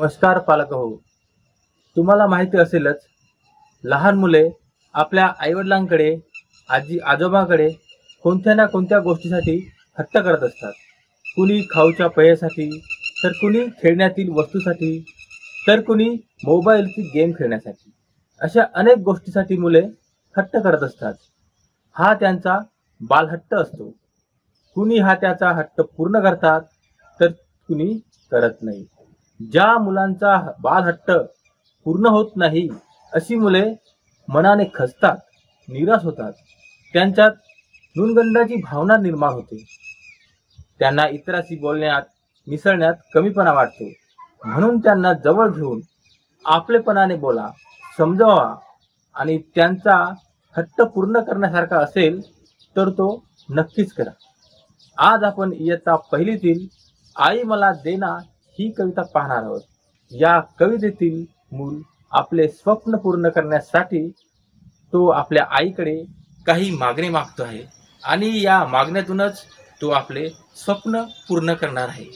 नमस्कार पालक हो, तुम्हाला माहिती असेलच, लहान मुले आपल्या आईवडिलांकडे, आजी आजोबाकडे कोणत्या ना कोणत्या गोष्टीसाठी हट्ट करत असतात। कुणी खाऊच्या पेयासाठी, तर कुणी खेळण्यातील वस्तूसाठी, तर कुणी मोबाईलची गेम खेळण्यासाठी, अशा अनेक गोष्टीसाठी मुले हट्ट करत असतात। हा त्यांचा बालहट्ट असतो। कुणी हा त्याचा हट्ट पूर्ण करतात तर कुणी करत नाही। ज्या मुलांचा बालहट्ट पूर्ण होत नाही अशी मुले मनाने खचतात, निराश होतात, त्यांच्यात नुणगंडाची भावना निर्माण होते, त्यांना इतराशी बोलण्यात मिसळण्यात कमीपणा वाटतो। म्हणून त्यांना जवळ घेऊन आपलेपणाने बोला, समजावा आणि त्यांचा हट्ट पूर्ण करण्यासारखा असेल तर तो नक्कीच करा। आज आपण इयत्ता पहिलीतील आई मला देना ही कविता पाहणार आहोत। या कवितेतील मूल आपले स्वप्न पूर्ण करण्यासाठी तो आपल्या आईकडे काही मागणे मागतो आहे आणि या मागण्यातूनच तो आपले स्वप्न पूर्ण करणार आहे।